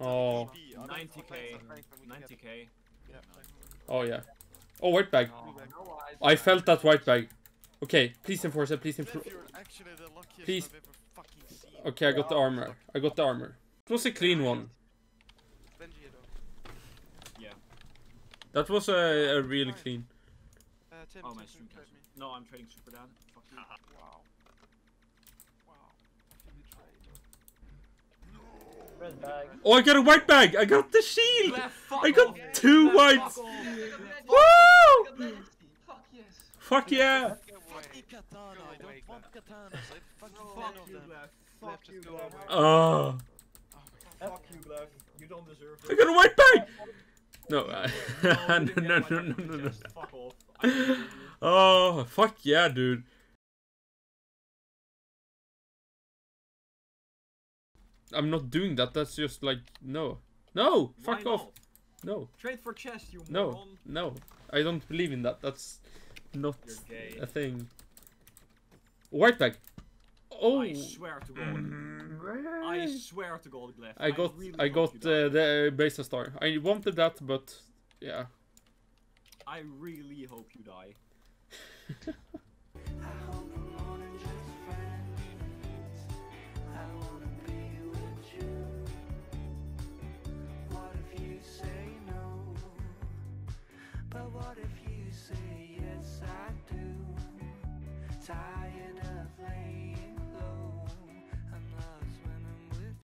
Oh. 90k. 90k. Oh, yeah. Oh, white bag. I felt that white bag. Okay, please enforce it. Please enforce it. Please. Okay, I got the armor. I got the armor. It was a clean one. Yeah. That was a really clean. Oh, my stream has me. No, I'm trading super down. Fuck you. Wow. Red bag. Oh, I got a white bag! I got the shield! I got two whites! Woo! Fuck yes! Fuck yeah! Fuck the katana, I don't want katanas, I fucking you, Glef. Fuck you, Glef. Oh. Fuck you, Glef. You don't deserve it. I got a white bag! No, no. Fuck off. Oh, fuck yeah, dude. I'm not doing that, that's just like, no. No! Fuck why off! No. No. Trade for chest, you moron. No, I don't believe in that, that's not a thing. White bag! Oh! I swear to God. I swear to God, Glef. I really got the Besa Star. I wanted that, but yeah. I really hope you die. But what if you say yes I do?